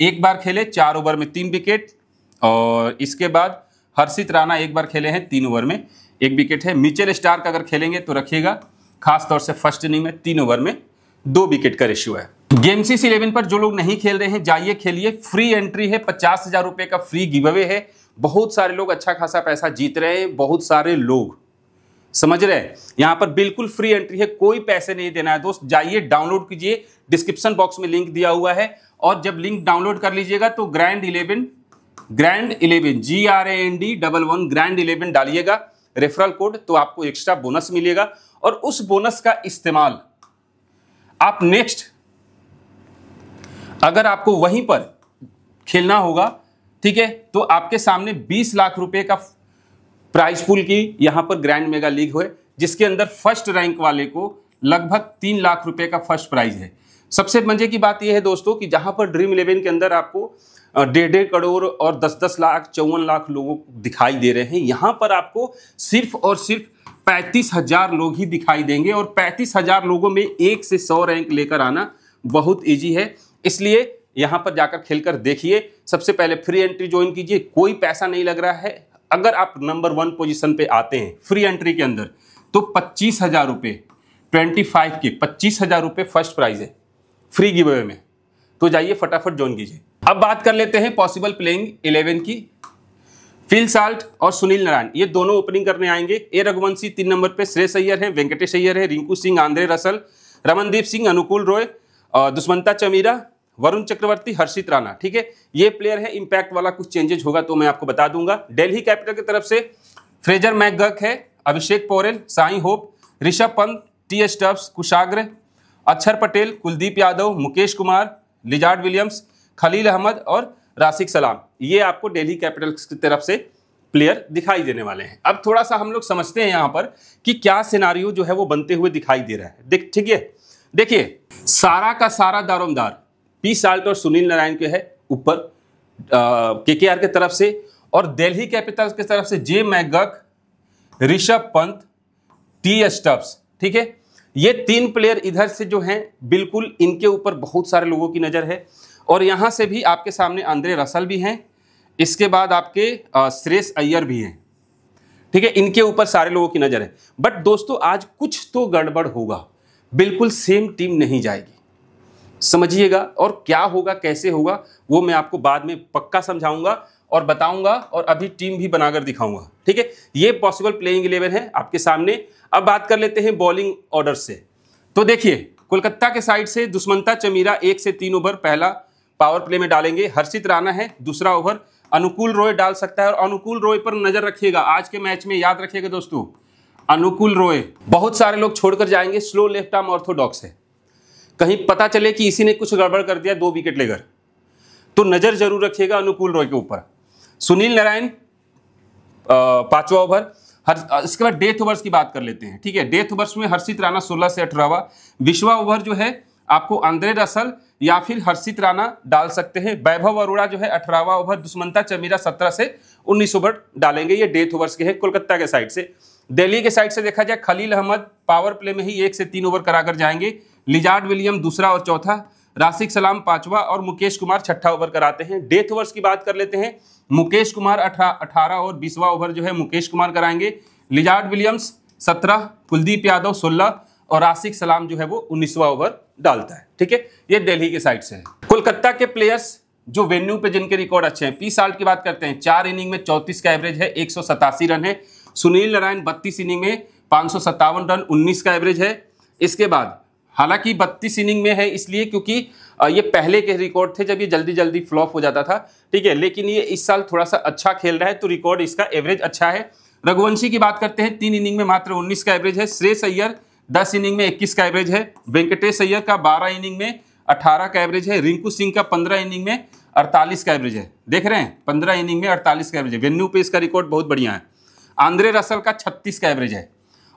1 बार खेले, 4 ओवर में 3 विकेट, और इसके बाद हर्षित राणा 1 बार खेले हैं, 3 ओवर में 1 विकेट है। मिचेल स्टार्क अगर खेलेंगे तो रखिएगा, खासतौर से फर्स्ट इनिंग में 3 ओवर में 2 विकेट का रेशियो है। गेमसीस 11 पर जो लोग नहीं खेल रहे हैं जाइए खेलिए, फ्री एंट्री है, 50,000 रुपये का फ्री गिव अवे है, बहुत सारे लोग अच्छा खासा पैसा जीत रहे हैं, बहुत सारे लोग समझ रहे हैं। यहाँ पर बिल्कुल फ्री एंट्री है, कोई पैसे नहीं देना है दोस्त, जाइए डाउनलोड कीजिए, डिस्क्रिप्शन बॉक्स में लिंक दिया हुआ है, और जब लिंक डाउनलोड कर लीजिएगा तो ग्रैंड 11 GRAND 11 ग्रैंड 11 डालिएगा रेफरल कोड, तो आपको एक्स्ट्रा बोनस मिलेगा, और उस बोनस का इस्तेमाल आप नेक्स्ट अगर आपको वहीं पर खेलना होगा, ठीक है, तो आपके सामने 20 लाख रुपए का प्राइस पूल की यहां पर ग्रैंड मेगा लीग हुए, जिसके अंदर फर्स्ट रैंक वाले को लगभग 3 लाख रुपए का फर्स्ट प्राइज है। सबसे मजे की बात यह है दोस्तों कि जहां पर ड्रीम 11 के अंदर आपको 1.5 करोड़ और 10-10 लाख 54 लाख लोगों दिखाई दे रहे हैं, यहां पर आपको सिर्फ और सिर्फ 35,000 लोग ही दिखाई देंगे, और 35,000 लोगों में 1 से 100 रैंक लेकर आना बहुत ईजी है। इसलिए यहाँ पर जाकर खेलकर देखिए। सबसे पहले फ्री एंट्री ज्वाइन कीजिए, कोई पैसा नहीं लग रहा है। अगर आप नंबर 1 पोजीशन पे आते हैं फ्री एंट्री के अंदर तो 25,000 रुपये 25 के 25,000 रुपये फर्स्ट प्राइज है फ्री गिव अवे में। तो जाइए फटाफट ज्वाइन कीजिए। अब बात कर लेते हैं पॉसिबल प्लेइंग 11 की। फिल साल्ट और सुनील नारायण ये दोनों ओपनिंग करने आएंगे। ए रघुवंशी 3 नंबर पे, श्रेयस अय्यर है, वेंकटेश अय्यर है, रिंकू सिंह, आंद्रे रसल, रमनदीप सिंह, अनुकूल रॉय, दुष्मंता चमीरा, वरुण चक्रवर्ती, हर्षित राणा। ठीक है, ये प्लेयर है। इंपैक्ट वाला कुछ चेंजेस होगा तो मैं आपको बता दूंगा। दिल्ली कैपिटल की तरफ से फ्रेजर मैकगर्क है, Abhishek Porel, साई होप, Rishabh Pant, T Stubbs, Kushagra, Axar Patel, Kuldeep Yadav, Mukesh Kumar, Lizaad Williams, Khaleel Ahmed और राशिक सलाम। ये आपको दिल्ली कैपिटल्स की तरफ से प्लेयर दिखाई देने वाले हैं। अब थोड़ा सा हम लोग समझते हैं यहाँ पर कि क्या सिनारियो जो है वो बनते हुए दिखाई दे रहा है। ठीक है, देखिए सारा का सारा दारोमदार पी साल्ट और सुनील नारायण के है ऊपर केकेआर के तरफ से, और दिल्ली कैपिटल्स के तरफ से J McGurk, Rishabh Pant, T Stubbs. ठीक है, ये 3 प्लेयर इधर से जो हैं बिल्कुल इनके ऊपर बहुत सारे लोगों की नज़र है। और यहाँ से भी आपके सामने आंद्रे रसल भी हैं, इसके बाद आपके श्रेयस अय्यर भी हैं। ठीक है, इनके ऊपर सारे लोगों की नज़र है। बट दोस्तों आज कुछ तो गड़बड़ होगा, बिल्कुल सेम टीम नहीं जाएगी, समझिएगा। और क्या होगा कैसे होगा वो मैं आपको बाद में पक्का समझाऊंगा और बताऊंगा, और अभी टीम भी बनाकर दिखाऊंगा। ठीक है, ये पॉसिबल प्लेइंग 11 है आपके सामने। अब बात कर लेते हैं बॉलिंग ऑर्डर से। तो देखिए कोलकाता के साइड से दुष्मंता चमीरा 1 से 3 ओवर पहला पावर प्ले में डालेंगे। हर्षित राणा है दूसरा ओवर, अनुकूल रॉय डाल सकता है। और अनुकूल रॉय पर नजर रखिएगा आज के मैच में, याद रखिएगा दोस्तों। अनुकूल रॉय बहुत सारे लोग छोड़कर जाएंगे, स्लो लेफ्ट आर्म ऑर्थोडॉक्स है। कहीं पता चले कि इसी ने कुछ गड़बड़ कर दिया 2 विकेट लेकर, तो नज़र जरूर रखिएगा अनुकूल रॉय के ऊपर। सुनील नारायण 5वां ओवर। इसके बाद डेथ ओवर्स की बात कर लेते हैं। ठीक है, डेथ ओवर्स में हर्षित राणा 16 से 18वां, 20वां ओवर जो है आपको आंद्रे रसल या फिर हर्षित राणा डाल सकते हैं। वैभव अरोड़ा जो है 18वां ओवर, दुष्मंता चमीरा 17 से 19 ओवर डालेंगे। ये डेथ ओवर्स के हैं कोलकाता के साइड से। दिल्ली के साइड से देखा जाए खलील अहमद पावर प्ले में ही 1 से 3 ओवर कराकर जाएंगे। लिजार्ड विलियम 2 और 4, राशिक सलाम 5वां और मुकेश कुमार 6ठा ओवर कराते हैं। डेथ ओवर्स की बात कर लेते हैं। मुकेश कुमार 18 और 20वां ओवर जो है मुकेश कुमार कराएंगे। लिजार्ड विलियम्स 17, कुलदीप यादव 16 और राशिक सलाम जो है वो 19वां ओवर डालता है। ठीक है, ये दिल्ली के साइड से है। कोलकाता के प्लेयर्स जो वेन्यू पे जिनके रिकॉर्ड अच्छे हैं, पी साल्ट की बात करते हैं, 4 इनिंग में 34 का एवरेज है, 187 रन है। सुनील नारायण 32 इनिंग में 557 रन, 19 का एवरेज है। इसके बाद हालांकि 32 इनिंग में है इसलिए क्योंकि ये पहले के रिकॉर्ड थे जब ये जल्दी जल्दी फ्लॉप हो जाता था। ठीक है, लेकिन ये इस साल थोड़ा सा अच्छा खेल रहा है तो रिकॉर्ड इसका एवरेज अच्छा है। रघुवंशी की बात करते हैं, 3 इनिंग में मात्र 19 का एवरेज है। श्रेयस अय्यर 10 इनिंग में 21 का एवरेज है। वेंकटेश अय्यर का 12 इनिंग में 18 का एवरेज है। रिंकू सिंह का 15 इनिंग में 48 का एवरेज है। देख रहे हैं 15 इनिंग में 48 का एवरेज है। वेन्यू पे इसका रिकॉर्ड बहुत बढ़िया है। आंद्रे रसल का 36 का एवरेज है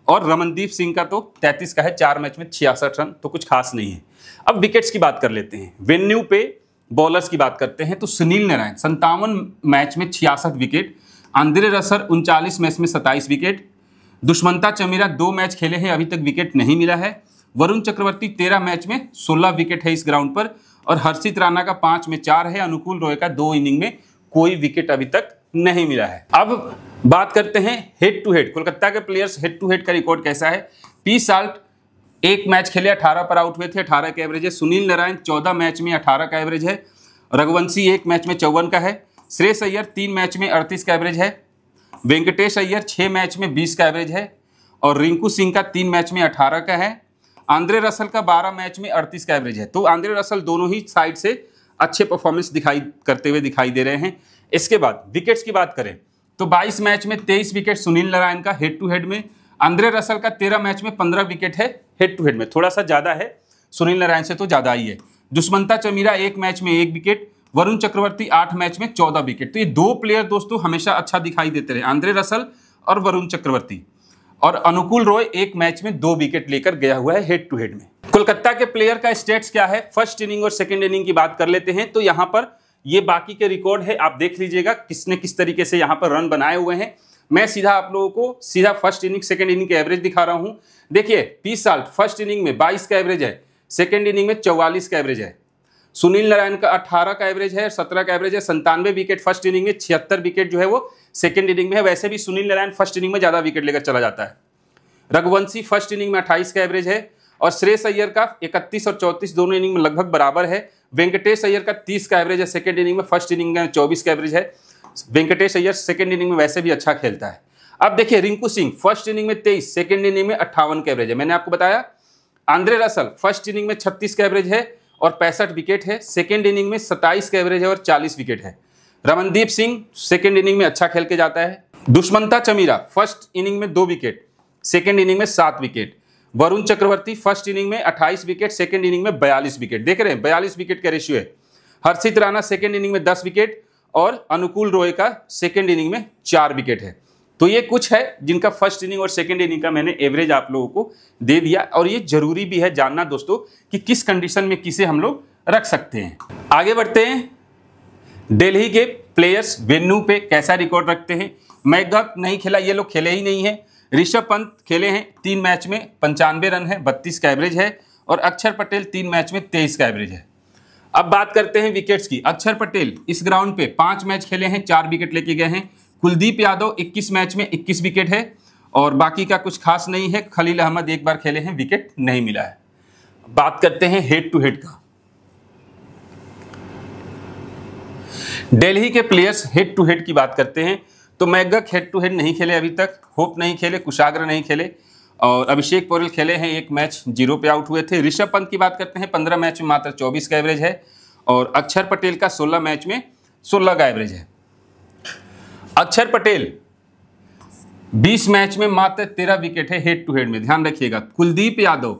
और रमनदीप सिंह का तो 33 का है। 4 मैच में 66 रन, तो कुछ खास नहीं है। अब विकेट्स की बात कर लेते हैं। वेन्यू पे बॉलर्स की बात करते हैं तो सुनील नारायण 57 मैच में 66 विकेट, आंद्रे रसल 39 मैच में 27 विकेट, दुष्मंता चमीरा 2 मैच खेले हैं अभी तक विकेट नहीं मिला है, वरुण चक्रवर्ती 13 मैच में 16 विकेट है इस ग्राउंड पर, और हर्षित राणा का 5 में 4 है, अनुकूल रॉय का 2 इनिंग में कोई विकेट अभी तक नहीं मिला है। अब बात करते हैं हेड टू हेड। कोलकाता के प्लेयर्स हेड टू हेड का रिकॉर्ड कैसा है। पी साल्ट 1 मैच खेले, 18 पर आउट हुए थे, 18 का एवरेज है। सुनील नारायण 14 मैच में 18 का एवरेज है। रघुवंशी 1 मैच में 54 का है। श्रेयस अय्यर 3 मैच में 38 का एवरेज है। वेंकटेश अय्यर 6 मैच में 20 का एवरेज है और रिंकू सिंह का 3 मैच में 18 का है। आंद्रे रसल का 12 मैच में 38 का एवरेज है। तो आंद्रे रसल दोनों ही साइड से अच्छे परफॉर्मेंस दिखाई करते हुए दिखाई दे रहे हैं। इसके बाद विकेट्स की बात करें तो 22 मैच में 23 विकेट सुनील नारायण का हेड टू हेड में। आंद्रे रसल का 13 मैच में 15 विकेट है हेड टू हेड में, थोड़ा सा ज़्यादा है सुनील नारायण से, तो ज़्यादा ही है। दुष्मंता चमीरा 1 मैच में 1 विकेट, वरुण चक्रवर्ती 8 मैच में 14 विकेट। तो ये 2 प्लेयर दोस्तों हमेशा अच्छा दिखाई देते रहे, आंद्रे रसल और वरुण चक्रवर्ती। और अनुकूल रॉय 1 मैच में 2 विकेट लेकर गया हुआ है हेड टू हेड में। कोलकाता के प्लेयर का स्टेट्स क्या है। फर्स्ट इनिंग और सेकेंड इनिंग की बात कर लेते हैं तो यहाँ पर ये बाकी के रिकॉर्ड है, आप देख लीजिएगा किसने किस तरीके से यहाँ पर रन बनाए हुए हैं। मैं सीधा आप लोगों को सीधा फर्स्ट इनिंग सेकंड इनिंग के एवरेज दिखा रहा हूँ। देखिए पी साल्ट फर्स्ट इनिंग में 22 का एवरेज है, सेकंड इनिंग में 44 का एवरेज है। सुनील नारायण का 18 का एवरेज है, 17 का एवरेज है, 97 विकेट फर्स्ट इनिंग में, 76 विकेट जो है वो सेकंड इनिंग में है। वैसे भी सुनील नारायण फर्स्ट इनिंग में ज़्यादा विकेट लेकर चला जाता है। रघुवंशी फर्स्ट इनिंग में 28 का एवरेज है और श्रेयस अय्यर का 31 और 34 दोनों इनिंग में लगभग बराबर है। वेंकटेश अय्यर का 30 का एवरेज है सेकेंड इनिंग में, फर्स्ट इनिंग में 24 का एवरेज है। वेंकटेश अय्यर सेकेंड इनिंग में वैसे भी अच्छा खेलता है। अब देखिए रिंकू सिंह फर्स्ट इनिंग में 23, सेकेंड इनिंग में 58 का एवरेज है, मैंने आपको बताया। आंद्रे रसल फर्स्ट इनिंग में 36 का एवरेज है और 65 विकेट है, सेकेंड इनिंग में 27 का एवरेज है और 40 विकेट है। रमनदीप सिंह सेकेंड इनिंग में अच्छा खेल के जाता है। दुष्मंता चमीरा फर्स्ट इनिंग में 2 विकेट, सेकेंड इनिंग में 7 wicket. Varun Chakravarthy first inning में 28 विकेट, सेकेंड इनिंग में 42 विकेट, देख रहे हैं 42 विकेट का रेशियो है। हर्षित राणा सेकेंड इनिंग में 10 विकेट और अनुकूल रॉय का सेकेंड इनिंग में 4 विकेट है। तो ये कुछ है जिनका फर्स्ट इनिंग और सेकंड इनिंग का मैंने एवरेज आप लोगों को दे दिया, और ये जरूरी भी है जानना दोस्तों कि किस कंडीशन में किसे हम लोग रख सकते हैं। आगे बढ़ते हैं, दिल्ली के प्लेयर्स वेन्यू पे कैसा रिकॉर्ड रखते हैं। मैकगर्क नहीं खेला, ये लोग खेले ही नहीं है। ऋषभ पंत खेले हैं 3 मैच में, 95 रन है, 32 का एवरेज है। और अक्षर पटेल 3 मैच में 23 का एवरेज है। अब बात करते हैं विकेट्स की। अक्षर पटेल इस ग्राउंड पे 5 मैच खेले हैं, 4 विकेट लेके गए हैं। कुलदीप यादव 21 मैच में 21 विकेट है और बाकी का कुछ खास नहीं है। खलील अहमद 1 बार खेले हैं, विकेट नहीं मिला है। बात करते हैं हेड टू हेड का। दिल्ली के प्लेयर्स हेड टू हेड की बात करते हैं तो मैकगर्क हेड टू हेड नहीं खेले अभी तक, होप नहीं खेले, कुशाग्र नहीं खेले और अभिषेक पोरेल खेले हैं 1 मैच, 0 पे आउट हुए थे। ऋषभ पंत की बात करते हैं 15 मैच में मात्र 24 का एवरेज है और अक्षर पटेल का 16 मैच में 16 का एवरेज है। अक्षर पटेल 20 मैच में मात्र 13 विकेट है हेड टू हेड में, ध्यान रखिएगा। कुलदीप यादव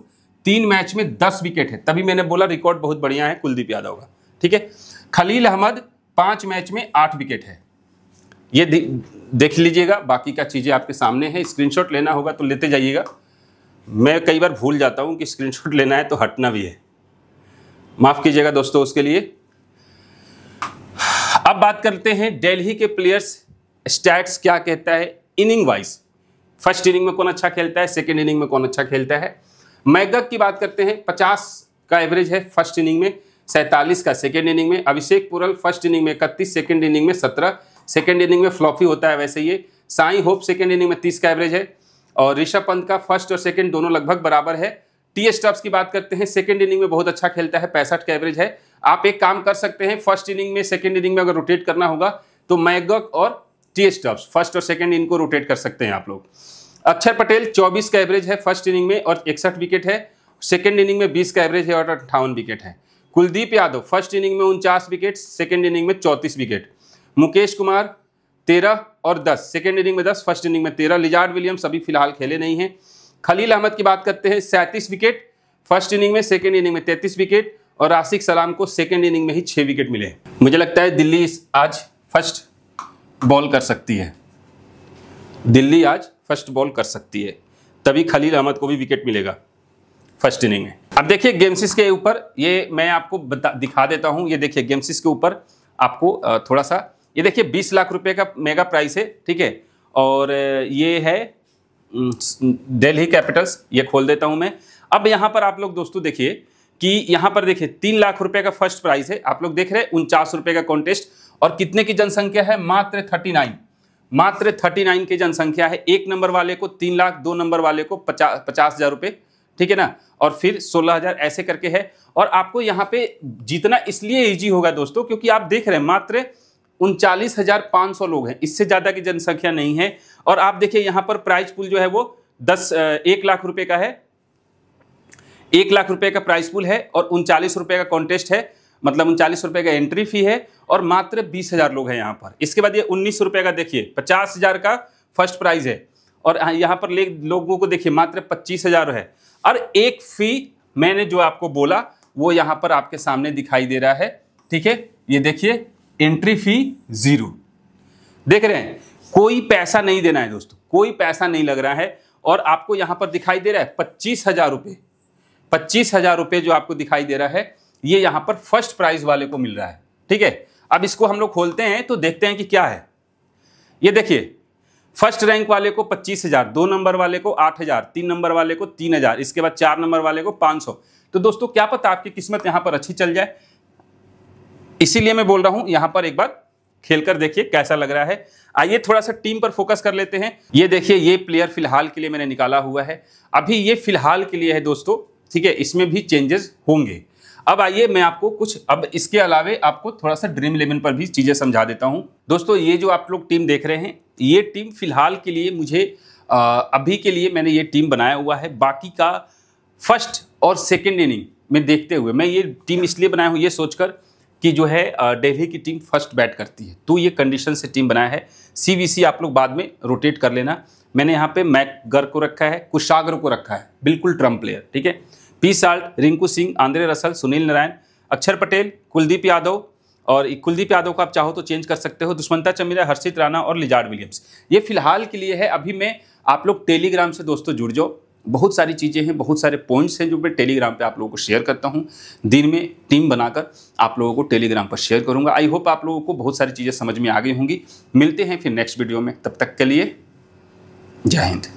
3 मैच में 10 विकेट है, तभी मैंने बोला रिकॉर्ड बहुत बढ़िया है कुलदीप यादव का, ठीक है। खलील अहमद 5 मैच में 8 विकेट है, ये देख लीजिएगा। बाकी का चीज़ें आपके सामने है, स्क्रीनशॉट लेना होगा तो लेते जाइएगा। मैं कई बार भूल जाता हूँ कि स्क्रीनशॉट लेना है तो हटना भी है, माफ़ कीजिएगा दोस्तों उसके लिए। अब बात करते हैं दिल्ली के प्लेयर्स स्टैट्स क्या कहता है इनिंग वाइज, फर्स्ट इनिंग में कौन अच्छा खेलता है, सेकेंड इनिंग में कौन अच्छा खेलता है। मैकगर्क की बात करते हैं 50 का एवरेज है फर्स्ट इनिंग में, 47 का सेकेंड इनिंग में। अभिषेक पुरल फर्स्ट इनिंग में 31, सेकेंड इनिंग में 17, सेकेंड इनिंग में फ्लॉपी होता है वैसे ये। साई होप सेकेंड इनिंग में 30 का एवरेज है और ऋषभ पंत का फर्स्ट और सेकेंड दोनों लगभग बराबर है। टी स्टब्स की बात करते हैं, सेकेंड इनिंग में बहुत अच्छा खेलता है, 65 का एवरेज है। आप एक काम कर सकते हैं, फर्स्ट इनिंग में सेकेंड इनिंग में अगर रोटेट करना होगा तो मैकगर्क और टी स्टब्स फर्स्ट और सेकंड इनको रोटेट कर सकते हैं आप लोग। अक्षर पटेल 24 का एवरेज है फर्स्ट इनिंग में और 61 विकेट है, सेकंड इनिंग में 20 का एवरेज है और 58 विकेट है। कुलदीप यादव फर्स्ट इनिंग में 49 विकेट, सेकंड इनिंग में 34 विकेट। मुकेश कुमार 13 और 10, सेकंड इनिंग में 10, फर्स्ट इनिंग में 13। लिजार्ड विलियम्स अभी फिलहाल खेले नहीं हैं। खलील अहमद की बात करते हैं 37 विकेट फर्स्ट इनिंग में, सेकेंड इनिंग में 33 विकेट और राशिक सलाम को सेकेंड इनिंग में ही 6 विकेट मिले। मुझे लगता है दिल्ली आज फर्स्ट बॉल कर सकती है, दिल्ली आज फर्स्ट बॉल कर सकती है, तभी खलील अहमद को भी विकेट मिलेगा फर्स्ट इनिंग में। अब देखिए गेमसिस के ऊपर, ये मैं आपको दिखा देता हूँ। ये देखिए गेमसिस के ऊपर आपको थोड़ा सा, ये देखिए 20 लाख रुपए का मेगा प्राइस है, ठीक है। और ये है दिल्ली कैपिटल्स, ये खोल देता हूँ मैं। अब यहाँ पर आप लोग दोस्तों देखिए कि यहाँ पर देखिए 3 लाख रुपये का फर्स्ट प्राइस है, आप लोग देख रहे हैं 49 रुपये का कॉन्टेस्ट। और कितने की जनसंख्या है, मात्र 39, मात्र 39 की जनसंख्या है। 1 नंबर वाले को 3 लाख, 2 नंबर वाले को 50,000 रुपये, ठीक है ना, और फिर 16,000, ऐसे करके है। और आपको यहाँ पे जीतना इसलिए इजी होगा दोस्तों क्योंकि आप देख रहे हैं मात्र 39,500 लोग हैं, इससे ज़्यादा की जनसंख्या नहीं है। और आप देखिए यहाँ पर प्राइज पुल जो है वो 1 लाख रुपये का है, 1 लाख रुपये का प्राइज पुल है और 39 रुपये का कॉन्टेस्ट है, मतलब 39 रुपये का एंट्री फी है और मात्र 20,000 लोग हैं यहाँ पर। इसके बाद ये 19 रुपये का देखिए 50,000 का फर्स्ट प्राइज है और यहाँ पर लोगों को देखिए मात्र 25,000 है। और एक फी मैंने जो आपको बोला वो यहाँ पर आपके सामने दिखाई दे रहा है, ठीक है। ये देखिए एंट्री फी 0, देख रहे हैं, कोई पैसा नहीं देना है दोस्तों, कोई पैसा नहीं लग रहा है। और आपको यहाँ पर दिखाई दे रहा है 25,000 रुपये, 25,000 रुपये जो आपको दिखाई दे रहा है ये यहाँ पर फर्स्ट प्राइज वाले को मिल रहा है, ठीक है। अब इसको हम लोग खोलते हैं तो देखते हैं कि क्या है। ये देखिए फर्स्ट रैंक वाले को 25,000, 2 नंबर वाले को 8,000, 3 नंबर वाले को 3,000, इसके बाद 4 नंबर वाले को 500। तो दोस्तों क्या पता आपकी किस्मत यहाँ पर अच्छी चल जाए, इसीलिए मैं बोल रहा हूं, यहां पर एक बार खेलकर देखिए कैसा लग रहा है। आइए थोड़ा सा टीम पर फोकस कर लेते हैं। ये देखिए, ये प्लेयर फिलहाल के लिए मैंने निकाला हुआ है, अभी ये फिलहाल के लिए है दोस्तों, ठीक है। इसमें भी चेंजेस होंगे। अब आइए मैं आपको कुछ, अब इसके अलावे आपको थोड़ा सा ड्रीम इलेवन पर भी चीजें समझा देता हूं। दोस्तों ये जो आप लोग टीम देख रहे हैं, ये टीम फिलहाल के लिए मुझे अभी के लिए मैंने ये टीम बनाया हुआ है। बाकी का फर्स्ट और सेकेंड इनिंग में देखते हुए मैं ये टीम इसलिए बनाया हूँ ये सोचकर कि जो है दिल्ली की टीम फर्स्ट बैट करती है, तो ये कंडीशन से टीम बनाया है। सीवीसी आप लोग बाद में रोटेट कर लेना। मैंने यहाँ पे मैकगर को रखा है, कुशागर को रखा है, बिल्कुल ट्रम्प प्लेयर, ठीक है। P Salt, Rinku Singh, Andre Russell, Sunil Narayan, Axar Patel, Kuldeep Yadav, और कुलदीप यादव को आप चाहो तो चेंज कर सकते हो, दुष्मंता चमीरा, हर्षित राणा और लिजार्ड विलियम्स। ये फिलहाल के लिए है। अभी मैं, आप लोग टेलीग्राम से दोस्तों जुड़ जाओ, बहुत सारी चीज़ें हैं, बहुत सारे पॉइंट्स हैं जो मैं टेलीग्राम पे आप लोगों को शेयर करता हूं। दिन में टीम बनाकर आप लोगों को टेलीग्राम पर शेयर करूंगा। आई होप आप लोगों को बहुत सारी चीज़ें समझ में आ गई होंगी। मिलते हैं फिर नेक्स्ट वीडियो में, तब तक के लिए जय हिंद।